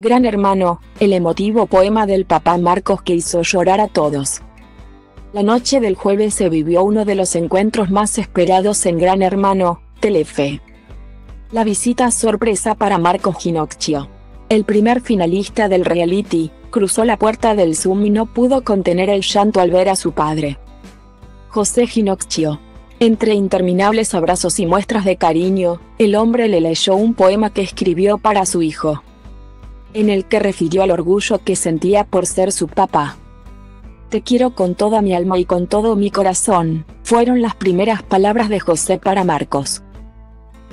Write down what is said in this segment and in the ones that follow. Gran Hermano, el emotivo poema del papá Marcos que hizo llorar a todos. La noche del jueves se vivió uno de los encuentros más esperados en Gran Hermano, Telefe. La visita sorpresa para Marcos Ginocchio, el primer finalista del reality, cruzó la puerta del Zoom y no pudo contener el llanto al ver a su padre, José Ginocchio. Entre interminables abrazos y muestras de cariño, el hombre le leyó un poema que escribió para su hijo, en el que refirió al orgullo que sentía por ser su papá. «Te quiero con toda mi alma y con todo mi corazón», fueron las primeras palabras de José para Marcos.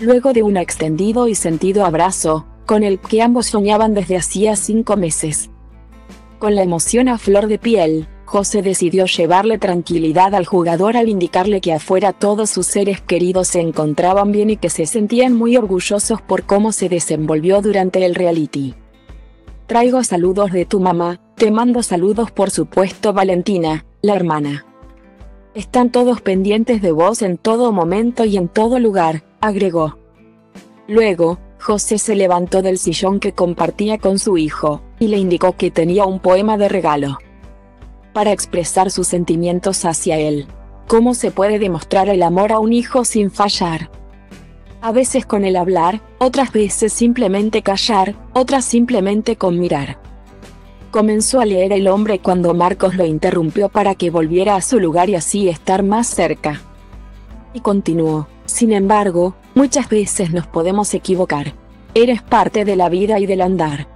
Luego de un extendido y sentido abrazo, con el que ambos soñaban desde hacía 5 meses. Con la emoción a flor de piel, José decidió llevarle tranquilidad al jugador al indicarle que afuera todos sus seres queridos se encontraban bien y que se sentían muy orgullosos por cómo se desenvolvió durante el reality. «Traigo saludos de tu mamá, te mando saludos por supuesto Valentina, la hermana. Están todos pendientes de vos en todo momento y en todo lugar», agregó. Luego, José se levantó del sillón que compartía con su hijo, y le indicó que tenía un poema de regalo para expresar sus sentimientos hacia él. ¿Cómo se puede demostrar el amor a un hijo sin fallar? A veces con el hablar, otras veces simplemente callar, otras simplemente con mirar. Comenzó a leer el hombre cuando Marcos lo interrumpió para que volviera a su lugar y así estar más cerca. Y continuó: «Sin embargo, muchas veces nos podemos equivocar. Eres parte de la vida y del andar.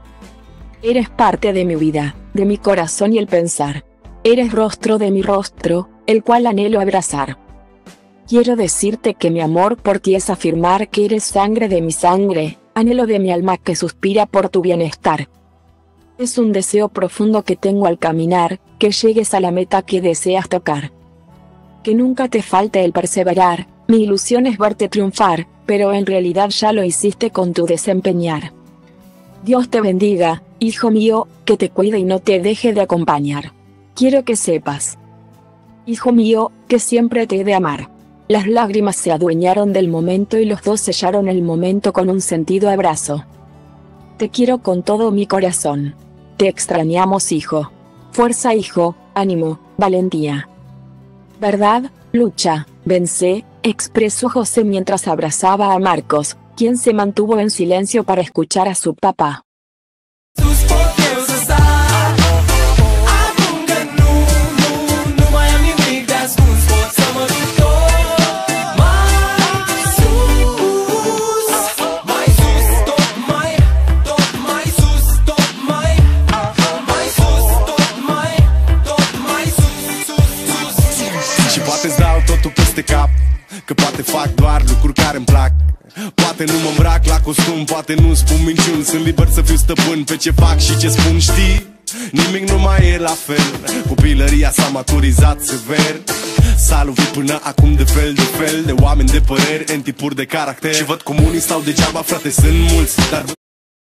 Eres parte de mi vida, de mi corazón y el pensar. Eres rostro de mi rostro, el cual anhelo abrazar. Quiero decirte que mi amor por ti es afirmar que eres sangre de mi sangre, anhelo de mi alma que suspira por tu bienestar. Es un deseo profundo que tengo al caminar, que llegues a la meta que deseas tocar. Que nunca te falte el perseverar, mi ilusión es verte triunfar, pero en realidad ya lo hiciste con tu desempeñar. Dios te bendiga, hijo mío, que te cuide y no te deje de acompañar. Quiero que sepas, hijo mío, que siempre te he de amar». Las lágrimas se adueñaron del momento y los dos sellaron el momento con un sentido abrazo. «Te quiero con todo mi corazón. Te extrañamos, hijo. Fuerza, hijo, ánimo, valentía. Verdad, lucha, vence», expresó José mientras abrazaba a Marcos, quien se mantuvo en silencio para escuchar a su papá. Și poate îți dau totul peste cap, că poate fac doar lucruri care îmi plac. Poate nu mă îmbrac la costum, poate nu spun minciuni, sunt liber să fiu stăpân pe ce fac și ce spun, știi? Nimic nu mai e la fel, copilăria s-a maturizat sever. S-a lovit până acum de fel de fel de oameni, de păreri, în tipuri de caracter. Și văd cum unii stau degeaba, frate, sunt mulți, dar